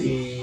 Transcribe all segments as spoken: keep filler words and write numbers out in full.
thì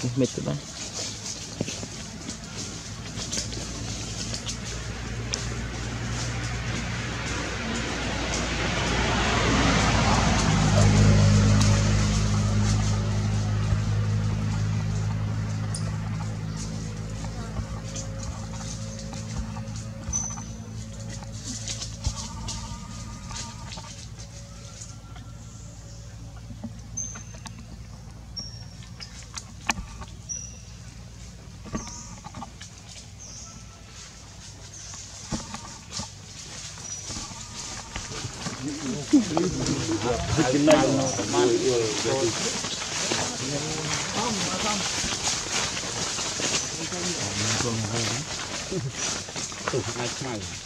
Thì mệt các bạn. Hãy subscribe cho kênh